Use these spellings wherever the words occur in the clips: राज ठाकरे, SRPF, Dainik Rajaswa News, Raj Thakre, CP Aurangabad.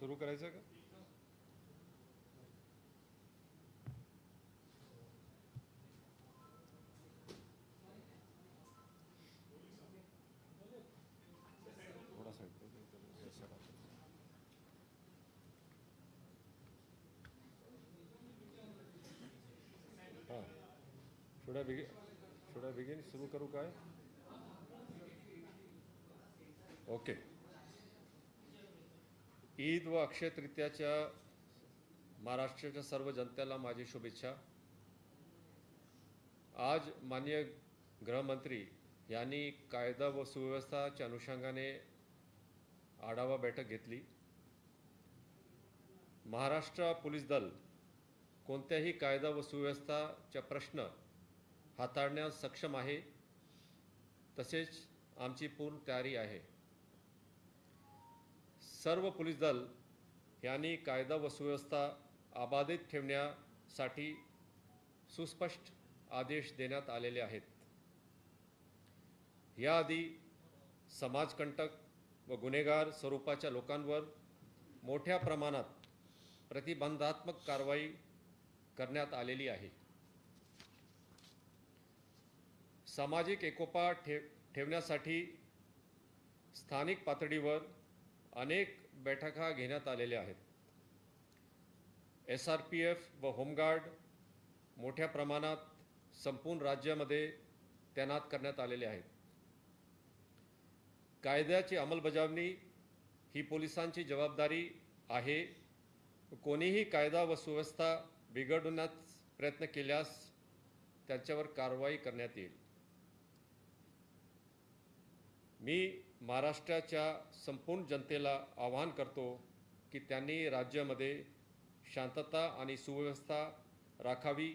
सुरू करायचं का? थोड़ा साइड पे। हाँ, शुड आई बिगिन सुरू करूँ का है? ओके, ईद व अक्षय तृतीयाच्या महाराष्ट्राच्या सर्व जनतेला माझी शुभेच्छा। आज माननीय गृहमंत्री यांनी कायदा व सुव्यवस्थाच्या अनुषंगाने आढावा बैठक घेतली। महाराष्ट्र पोलीस दल कोणत्याही कायदा व सुव्यवस्थाचा प्रश्न हाताळण्यास सक्षम आहे, तसेच आमची पूर्ण तयारी आहे। सर्व पोलीस दल यांनी कायदा व सुव्यवस्था अबाधित ठेवण्यासाठी सुस्पष्ट आदेश देण्यात आलेले आहेत। याआधी समाजकंटक व गुन्हेगार स्वरूपाच्या लोकांवर मोठ्या प्रमाणात प्रतिबंधात्मक कारवाई करण्यात आलेली आहे। सामाजिक एकोपा ठेवण्यासाठी स्थानिक पातळीवर अनेक बैठका घेण्यात आलेल्या आहेत। SRPF व होमगार्ड मोठ्या प्रमाणात संपूर्ण राज्यामध्ये तैनात करण्यात आलेले आहेत। कायद्याची अंमलबजावणी ही पोलिसांची जबाबदारी आहे। कोणीही कायदा व सुव्यवस्था बिघडवण्यास प्रयत्न केल्यास त्याच्यावर कारवाई करण्यात येईल। मी महाराष्ट्राच्या संपूर्ण जनतेला आवाहन करतो की त्यांनी राज्यामध्ये शांतता आणि सुव्यवस्था राखावी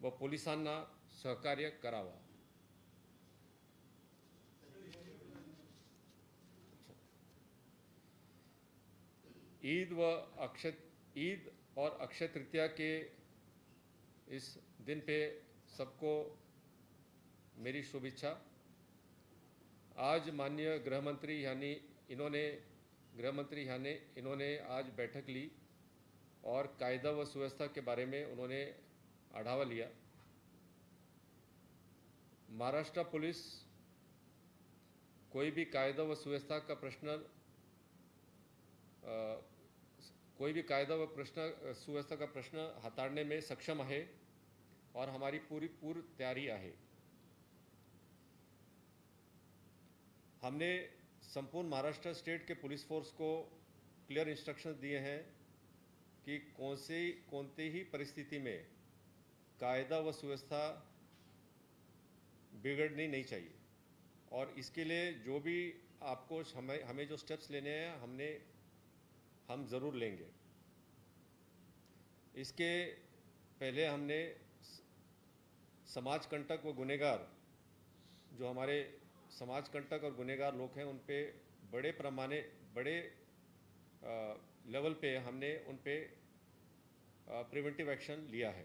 व पोलिसांना सहकार्य करावा। ईद और अक्षय तृतीया के इस दिन पे सबको मेरी शुभेच्छा। आज माननीय गृहमंत्री यानी इन्होंने आज बैठक ली और कायदा व सुव्यवस्था के बारे में उन्होंने आढ़ावा लिया। महाराष्ट्र पुलिस कोई भी कायदा व सुव्यवस्था का प्रश्न हटाने में सक्षम है और हमारी पूरी तैयारी है। हमने संपूर्ण महाराष्ट्र स्टेट के पुलिस फोर्स को क्लियर इंस्ट्रक्शंस दिए हैं कि कौनती ही परिस्थिति में कायदा व सुव्यवस्था बिगड़नी नहीं चाहिए और इसके लिए जो भी आपको हमें जो स्टेप्स लेने हैं हम ज़रूर लेंगे। इसके पहले हमने समाजकंटक व गुनहगार जो हमारे समाजकंटक और गुनहगार लोग हैं उन पे बड़े लेवल पे हमने उन पे प्रिवेंटिव एक्शन लिया है।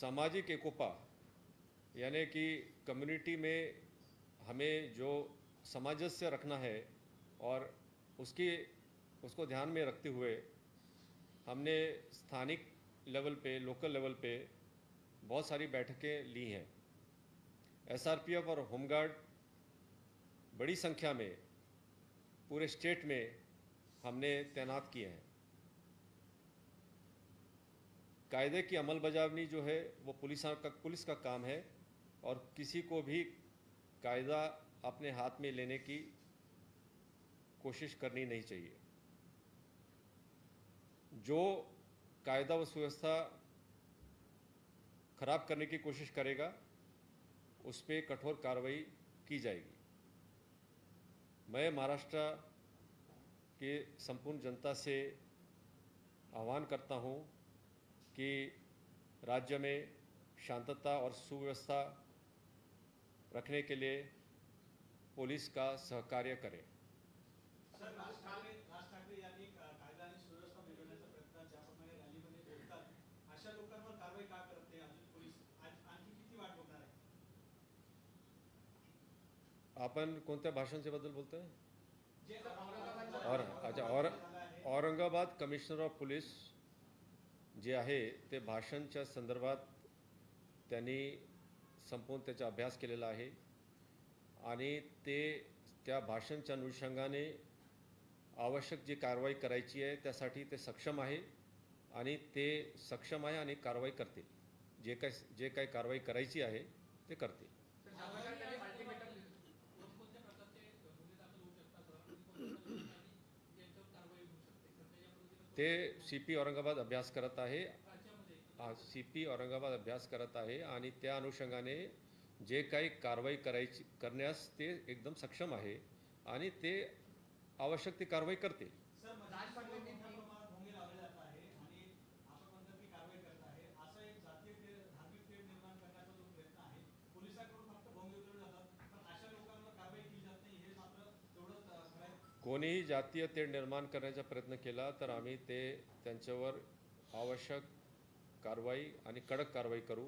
सामाजिक एकोपा यानी कि कम्युनिटी में हमें जो सामंजस्य रखना है और उसको ध्यान में रखते हुए हमने स्थानिक लेवल पे लोकल लेवल पे बहुत सारी बैठकें ली हैं। SRPF और होमगार्ड बड़ी संख्या में पूरे स्टेट में हमने तैनात किए हैं। कायदे की अमलबजावनी जो है वो पुलिस का काम है और किसी को भी कायदा अपने हाथ में लेने की कोशिश करनी नहीं चाहिए। जो कायदा व सुव्यवस्था खराब करने की कोशिश करेगा उस पर कठोर कार्रवाई की जाएगी। मैं महाराष्ट्र के संपूर्ण जनता से आह्वान करता हूं कि राज्य में शांतता और सुव्यवस्था रखने के लिए पुलिस का सहकार्य करें। सर, राज ठाकरे यांनी कायदा आणि सुव्यवस्था बिघडवण्याचा प्रयत्न ज्या प्रमाणे रॅलीमध्ये बोलतात अशा लोकांवर कारवाई का करते? आज पोलीस आणखी किती वाट बघणार आहे? आपण कोणत्या भाषांच्याबद्दल बोलत आहे? और अच्छा, और औरंगाबाद कमिश्नर ऑफ पोलीस जे आहे ते भाषांच्या संदर्भात त्यांनी संपूर्ण त्याचा अभ्यास केलेला आहे आणि ते त्या भाषांच्या अनुषंगाने आवश्यक जी कारवाई करायची आहे त्यासाठी ते सक्षम आहे आणि ते सक्षम आहे आणि कारवाई करते, जे काय कारवाई करायची आहे ते करते। ते सीपी औरंगाबाद अभ्यास करत आहे, सीपी औरंगाबाद अभ्यास करत आहे आणि त्या अनुषंगाने जे काही कारवाई करायची करण्यास ते एकदम सक्षम आहे आणि ते आवश्यक ती कारवाई करते। कोणीही जातीय तेढ निर्माण करण्याचा प्रयत्न केला तर आम्ही ते त्यांच्यावर आवश्यक कारवाई आणि कडक कारवाई करू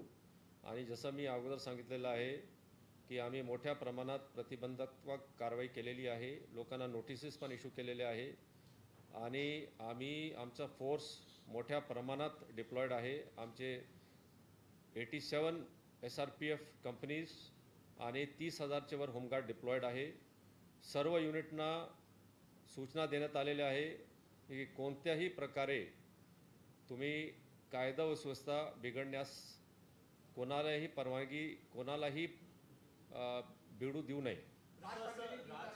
आणि जसं मी अगोदर सांगितलेलं आहे की आम्ही मोठ्या प्रमाणात प्रतिबंधात्मक कारवाई केलेली आहे, लोकांना नोटिसेस पण इश्यू केलेले आहे आणि आम्ही आमचा फोर्स मोठ्या प्रमाणात डिप्लॉयड आहे। आमचे 87 SRPF कंपनीज आणि 30,000च्या वर होमगार्ड डिप्लॉयड आहे। सर्व युनिटना सूचना देण्यात आलेल्या आहे की कोणत्याही प्रकारे तुम्ही कायदा व सुव्यवस्था बिघडण्यास कोणालाही परवानगी, कोणालाही बिघडू देऊ नये। राज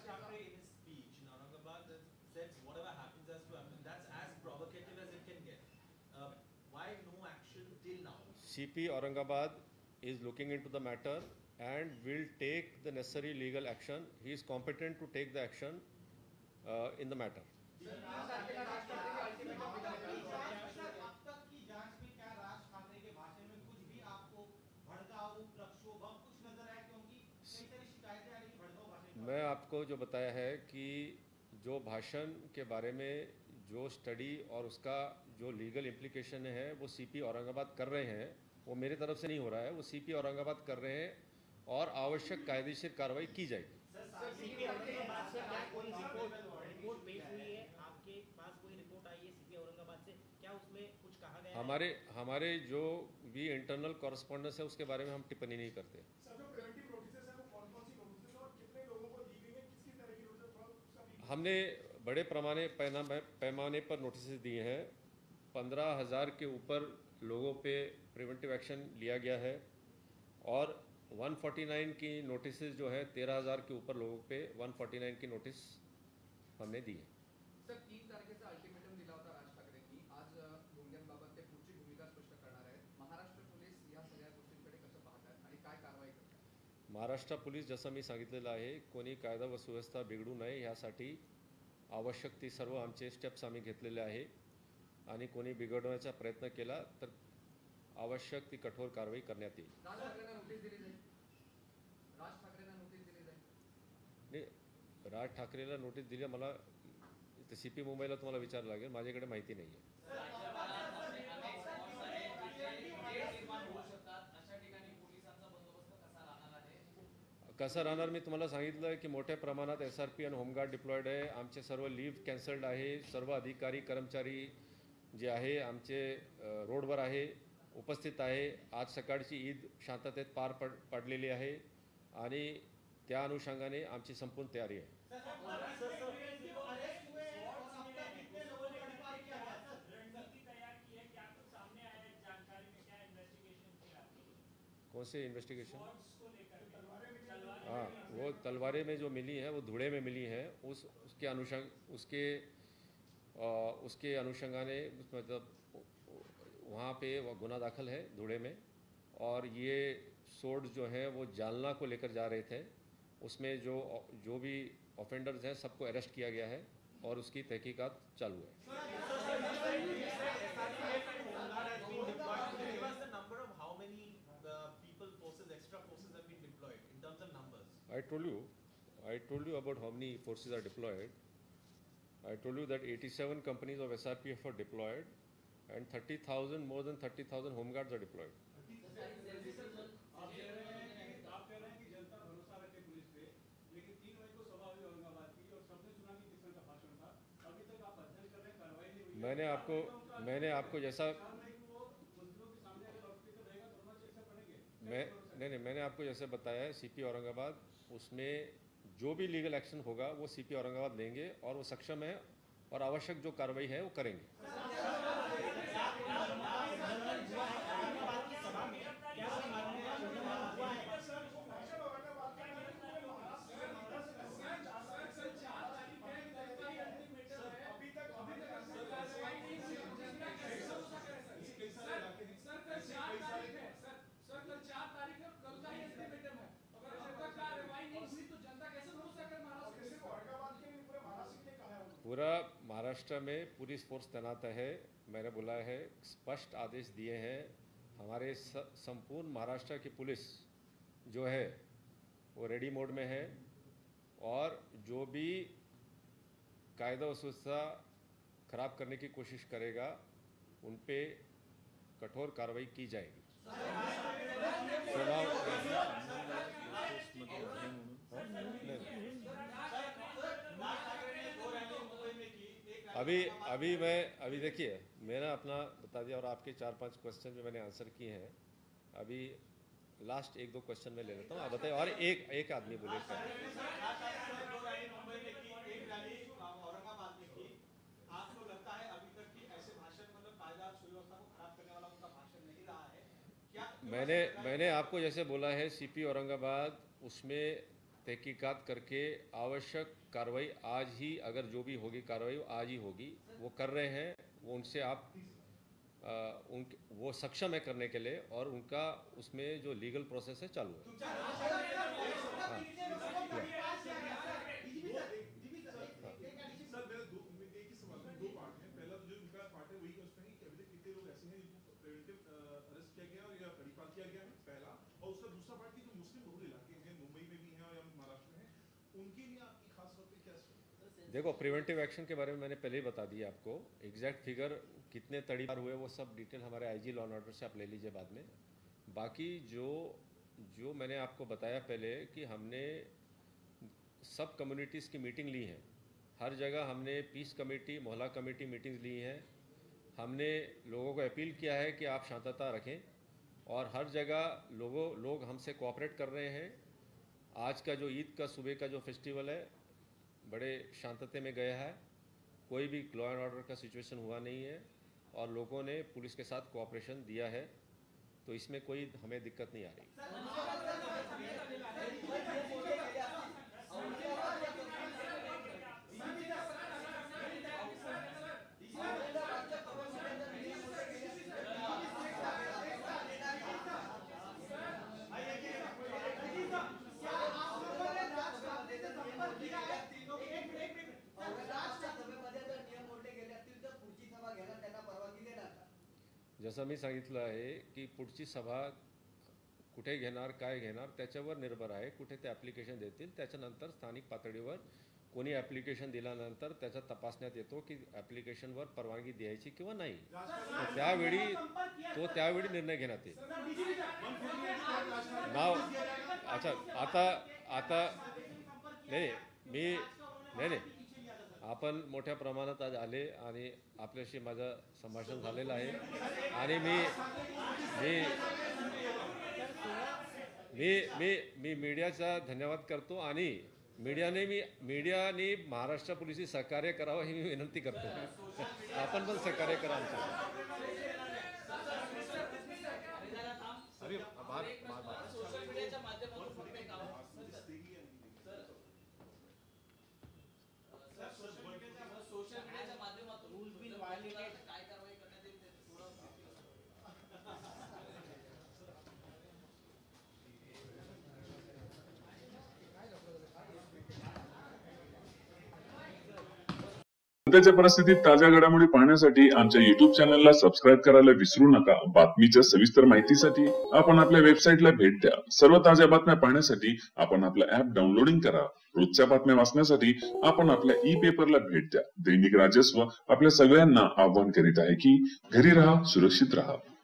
ठाकरे in his speech in Aurangabad said whatever happens has to happen, that's as provocative as it can get, why no action till now? CP Aurangabad is looking into the matter and will take the necessary legal action. He is competent to take the action in the matter. मैं आपको जो बताया है कि जो भाषण के बारे में जो स्टडी और उसका जो लीगल इम्प्लीकेशन है वो सीपी औरंगाबाद कर रहे हैं, वो मेरे तरफ से नहीं हो रहा है, वो सीपी औरंगाबाद कर रहे हैं और आवश्यक कायदेशीर कार्रवाई की जाएगी। हमारे जो भी इंटरनल कॉरेस्पॉन्डेंस है उसके बारे में हम टिप्पणी नहीं करते। हमने बड़े पैमाने पर नोटिस दिए हैं, 15,000 के ऊपर लोगों पे प्रिवेंटिव एक्शन लिया गया है और 149 की नोटिस जो है 13,000 के ऊपर लोगों पे 149 की नोटिस हमने दी है। सर 3 तारीख से अल्टीमेटम दिला होता राज ठाकरे की, आज गोंड्यांबाबत पुढची भूमिका स्पष्ट करणार आहे, महाराष्ट्र पोलीस या सगळ्या गोष्टींकडे कसं पाहतात आणि काय कारवाई करतात? महाराष्ट्र पोलीस जसं मी सांगितलेलं आहे कोणी कायदा व सुव्यवस्था बिघडू नये यासाठी आवश्यक ती सर्व आमचे स्टेप्स आम्ही घेतलेले आहे आणि कोणी बिघडवण्याचा प्रयत्न केला तर आवश्यक ती कठोर कारवाई करण्यात येईल। नाही, राज ठाकरेला नोटीस दिली, मला सीपी मुंबईला तुम्हाला विचारायला लागेल, माझ्याकडे माहिती नाही आहे। कसं राहणार मी तुम्हाला सांगितलं की मोठ्या प्रमाणात SRP आणि होमगार्ड डिप्लॉयड आहे, आमचे सर्व लीव्ह कॅन्सल्ड आहे, सर्व अधिकारी कर्मचारी जे आहे आमचे रोडवर आहे, उपस्थित आहे। आज सकाळची ईद शांततेत पार पडलेली आहे आणि त्या अनुषंगाने आमची संपूर्ण तयारी आहे। कौन से इन्वेस्टिगेशन? हाँ, वो तलवारें में जो मिली है वो धुड़े में मिली है, उसके अनुषंगाने मतलब वहाँ पे वह गुना दाखिल है धुड़े में और ये सोर्ड जो है वो जालना को लेकर जा रहे थे, उसमें जो भी ऑफेंडर्स हैं सबको अरेस्ट किया गया है और उसकी तहकीकात चालू है। I told you about how many forces are deployed. I told you that 87 companies of SRPF are deployed and 30,000, more than 30,000 home guards are deployed. आप कह रहे हैं कि जनता भरोसा रखे पुलिस पे, लेकिन मैंने आपको जैसा मैंने आपको जैसे बताया है, सीपी औरंगाबाद उसमें जो भी लीगल एक्शन होगा वो सीपी औरंगाबाद लेंगे और वो सक्षम है और आवश्यक जो कार्रवाई है वो करेंगे। पूरा महाराष्ट्र में पुलिस फोर्स तैनात है। मैंने बोला है, स्पष्ट आदेश दिए हैं। हमारे संपूर्ण महाराष्ट्र की पुलिस जो है वो रेडी मोड में है और जो भी कायदा व व्यवस्था खराब करने की कोशिश करेगा उन पे कठोर कार्रवाई की जाएगी। अभी देखिए, मैंने अपना बता दिया और आपके 4-5 क्वेश्चन भी मैंने आंसर किए हैं। अभी लास्ट 1-2 क्वेश्चन में ले लेता हूँ, आप बताइए। और एक आदमी बोले मैंने आपको जैसे बोला है, सीपी औरंगाबाद उसमें तहकीकात करके आवश्यक कार्रवाई आज ही, अगर जो भी होगी कार्रवाई आज ही होगी, वो कर रहे हैं। वो उनसे वो सक्षम है करने के लिए और उनका उसमें जो लीगल प्रोसेस है चालू है। देखो, प्रिवेंटिव एक्शन के बारे में मैंने पहले ही बता दिया आपको। एग्जैक्ट फिगर कितने तड़ीपार हुए वो सब डिटेल हमारे आईजी लॉ एंड ऑर्डर से आप ले लीजिए बाद में। बाकी जो मैंने आपको बताया पहले कि हमने सब कम्युनिटीज़ की मीटिंग ली है, हर जगह हमने पीस कमेटी, मोहल्ला कमेटी मीटिंग्स ली हैं। हमने लोगों को अपील किया है कि आप शांतता रखें और हर जगह लोग हमसे कोऑपरेट कर रहे हैं। आज का जो ईद का सुबह का जो फेस्टिवल है बड़े शांतते में गया है, कोई भी लॉ एंड ऑर्डर का सिचुएशन हुआ नहीं है और लोगों ने पुलिस के साथ कोऑपरेशन दिया है, तो इसमें कोई हमें दिक्कत नहीं आ रही। जसं मी सांगितलं आहे की पुढची सभा कुठे घेणार, काय घेणार त्याच्यावर निर्भर आहे। कुठे ते ॲप्लिकेशन देतील त्याच्यानंतर स्थानिक पातळीवर कोणी ॲप्लिकेशन दिल्यानंतर त्याचा तपासण्यात येतो की ॲप्लिकेशनवर परवानगी द्यायची किंवा नाही, त्यावेळी निर्णय घेण्यात येईल। नाव अच्छा, आता नाही आपण मोठ्या प्रमाणात आज आले आणि आपल्याशी माझं संभाषण झालेलं आहे आणि मी मीडियाचा धन्यवाद करतो आणि मीडियाने महाराष्ट्र पोलिसशी सहकार्य करावं ही मी विनंती करतो। आपण पण सहकार्य करा आमचं। सध्याच्या परिस्थितीत ताज्या घडामोडी पाहण्यासाठी आमच्या YouTube चॅनलला सबस्क्राइब करायला विसरू नका। बातमीच्या सविस्तर माहितीसाठी आपण आपल्या वेबसाईटला भेट द्या। सर्व ताज्या बातम्या पाहण्यासाठी आपण आपला ऍप डाउनलोडिंग करा। रोजच्या बातम्या वाचण्यासाठी आपण आपल्या ई-पेपरला भेट द्या। दैनिक राजस्व आपल्या सगळ्यांना आवाहन करीत आहे की घरी रहा, सुरक्षित रहा।